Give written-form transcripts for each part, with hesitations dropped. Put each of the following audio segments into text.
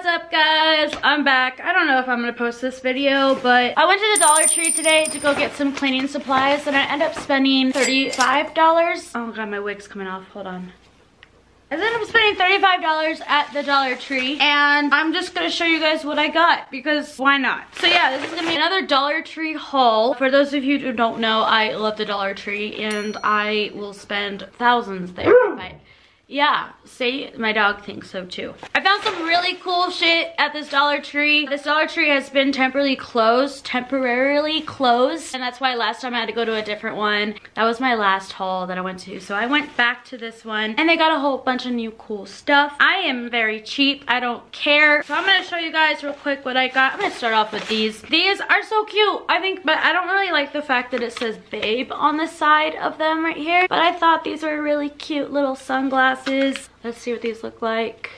What's up, guys? I'm back. I don't know if I'm gonna post this video, but I went to the Dollar Tree today to go get some cleaning supplies, and I ended up spending $35. Oh god, my wig's coming off. Hold on. I ended up spending $35 at the Dollar Tree, and I'm just gonna show you guys what I got because why not? So yeah, this is gonna be another Dollar Tree haul. For those of you who don't know, I love the Dollar Tree, and I will spend thousands there. Yeah, see, my dog thinks so too. I found some really cool shit at this Dollar Tree. This Dollar Tree has been temporarily closed, and that's why last time I had to go to a different one. That was my last haul that I went to, so I went back to this one, and they got a whole bunch of new cool stuff. I am very cheap, I don't care. So I'm gonna show you guys real quick what I got. I'm gonna start off with these. These are so cute, I think, but I don't really like the fact that it says babe on the side of them right here, but I thought these were really cute little sunglasses. Let's see what these look like.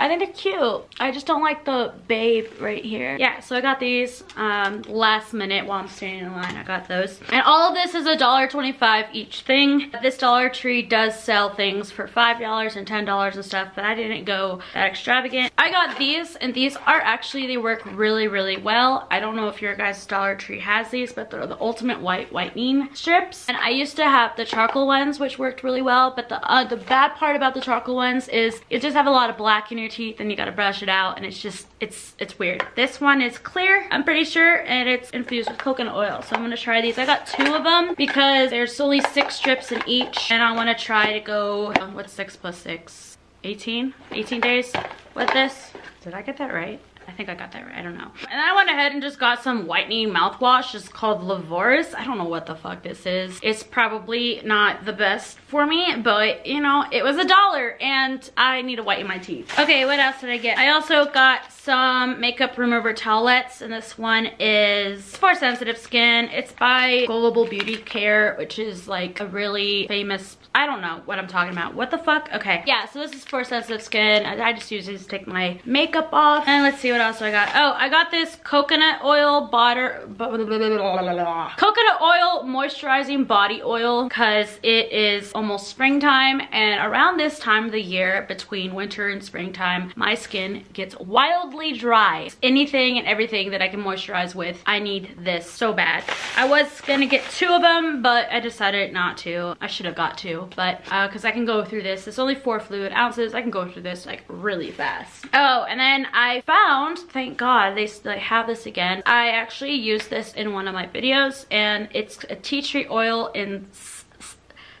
I think they're cute. I just don't like the babe right here. Yeah, so I got these last minute while I'm standing in line. I got those. And all of this is $1.25 each thing. This Dollar Tree does sell things for $5 and $10 and stuff, but I didn't go that extravagant. I got these, and these are actually, they work really, really well. I don't know if your guys' Dollar Tree has these, but they're the ultimate whitening strips. And I used to have the charcoal ones, which worked really well, but the bad part about the charcoal ones is you just have a lot of black in your teeth and you gotta brush it out, and it's just it's weird. This one is clear, I'm pretty sure, and it's infused with coconut oil. So I'm gonna try these. I got two of them because there's only 6 strips in each, and I want to try to go, what's 6 plus 6, 18 days with this. Did I get that right? I think I got that right, I don't know. And I went ahead and just got some whitening mouthwash. It's called Lavoris. I don't know what the fuck this is. It's probably not the best for me, but you know, it was $1 and I need to whiten my teeth. Okay, what else did I get? I also got some makeup remover towelettes, and this one is for sensitive skin. It's by Global Beauty Care, which is like a really famous, I don't know what I'm talking about. What the fuck? Okay, yeah, so this is for sensitive skin. I just use these to take my makeup off. And let's see what else I got. Oh, I got this coconut oil moisturizing body oil because it is almost springtime, and around this time of the year, between winter and springtime, my skin gets wildly dry. Anything and everything that I can moisturize with, I need this so bad. I was gonna get 2 of them, but I decided not to. I should have got 2, but because I can go through this. It's only 4 fluid ounces. I can go through this like really fast. Oh, and then I found, thank god they have this again. I actually used this in one of my videos, and it's a tea tree oil in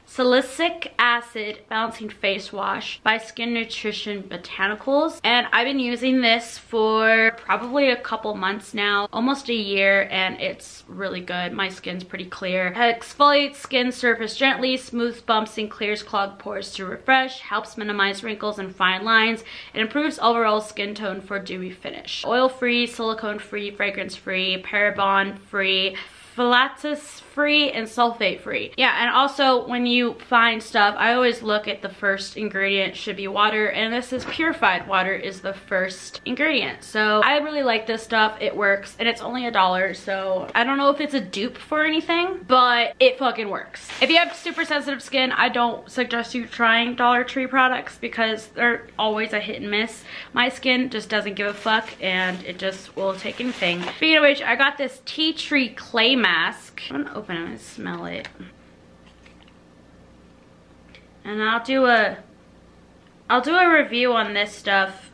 salicylic acid balancing face wash by Skin Nutrition Botanicals, and I've been using this for probably a couple months now, almost a year, and it's really good. My skin's pretty clear. It exfoliates skin surface gently, smooths bumps, and clears clogged pores to refresh, helps minimize wrinkles and fine lines, and improves overall skin tone for dewy finish. Oil-free, silicone-free, fragrance-free, paraben-free, phthalates free, and sulfate free. Yeah, and also when you find stuff, I always look at the first ingredient should be water, and this is purified water is the first ingredient. So I really like this stuff. It works, and it's only $1, so I don't know if it's a dupe for anything, but it fucking works. If you have super sensitive skin, I don't suggest you trying Dollar Tree products because they're always a hit and miss. My skin just doesn't give a fuck, and it just will take anything. Speaking of which, I got this tea tree clay mask. I'm gonna open it and smell it, and I'll do a review on this stuff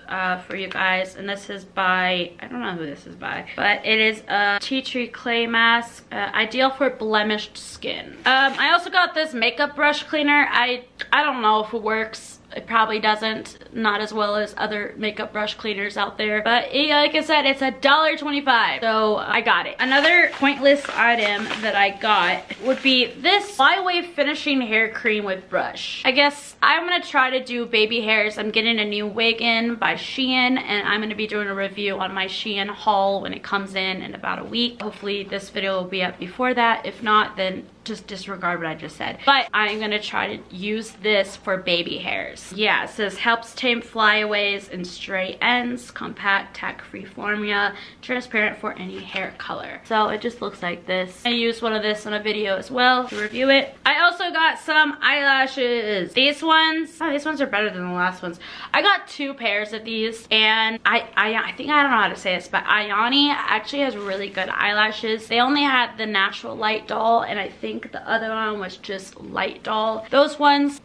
for you guys. And this is by, I don't know who this is by, but it is a tea tree clay mask, ideal for blemished skin. I also got this makeup brush cleaner. I don't know if it works. It probably doesn't, not as well as other makeup brush cleaners out there, but it, like I said, it's $1.25, so I got it. Another pointless item that I got would be this flywave finishing hair cream with brush. I guess I'm gonna try to do baby hairs. I'm getting a new wig in by Shein, and I'm gonna be doing a review on my Shein haul when it comes in about a week. Hopefully this video will be up before that. If not, then just disregard what I just said. But I'm gonna try to use this for baby hairs. Yeah, it says helps tame flyaways and stray ends, compact, tack-free formula, transparent for any hair color. So it just looks like this. I used one of this on a video as well to review it. I also got some eyelashes. These ones, oh, these ones are better than the last ones. I got two pairs of these, and I think, I don't know how to say this, but Iyani actually has really good eyelashes. They only had the natural light doll, and I think the other one was just light doll. Those ones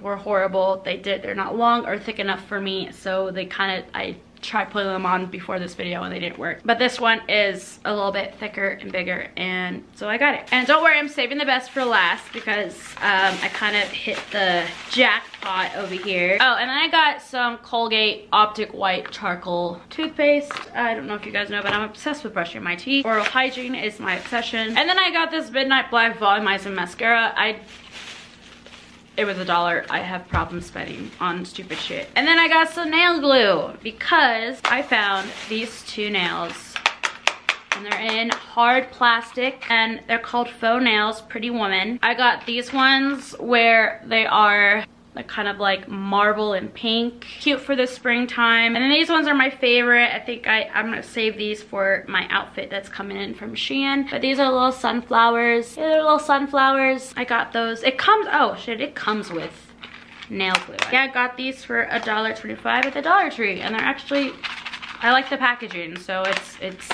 were horrible. They're not long or thick enough for me, so they kind of, I tried putting them on before this video and they didn't work. But this one is a little bit thicker and bigger, and so I got it. And don't worry, I'm saving the best for last because I kind of hit the jackpot over here. Oh, and then I got some Colgate Optic White charcoal toothpaste. I don't know if you guys know, but I'm obsessed with brushing my teeth. Oral hygiene is my obsession. And then I got this Midnight Black Volumizing Mascara. It was $1. I have problems spending on stupid shit. And then I got some nail glue because I found these two nails, and they're in hard plastic, and they're called Faux Nails Pretty Woman. I got these ones where they are kind of like marble and pink, cute for the springtime. And then these ones are my favorite. I think I'm gonna save these for my outfit that's coming in from Shein. But these are little sunflowers. Yeah, they're little sunflowers. I got those. It comes, oh shit, it comes with nail glue. Yeah, I got these for $1.25 at the Dollar Tree, and they're actually, I like the packaging, so it's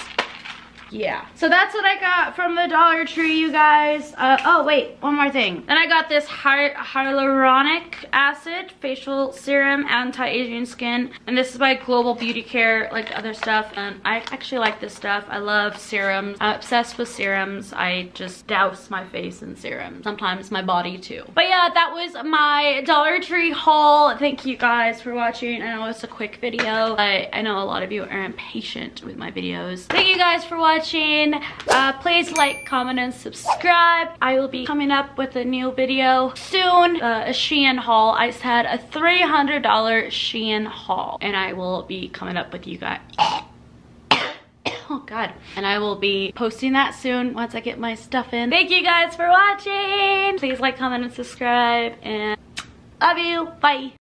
yeah. So that's what I got from the Dollar Tree, you guys. Oh wait, one more thing. Then I got this hyaluronic acid facial serum, anti-aging skin, and this is by Global Beauty Care, like other stuff. And I actually like this stuff. I love serums. I'm obsessed with serums. I just douse my face in serum, sometimes my body too. But yeah, that was my Dollar Tree haul. Thank you guys for watching. I know it's a quick video, but I know a lot of you are impatient with my videos. Thank you guys for watching. Please like, comment, and subscribe. I will be coming up with a new video soon. A Shein haul. I had a $300 Shein haul, and I will be coming up with you guys. Oh god. And I will be posting that soon once I get my stuff in. Thank you guys for watching. Please like, comment, and subscribe, and love you. Bye.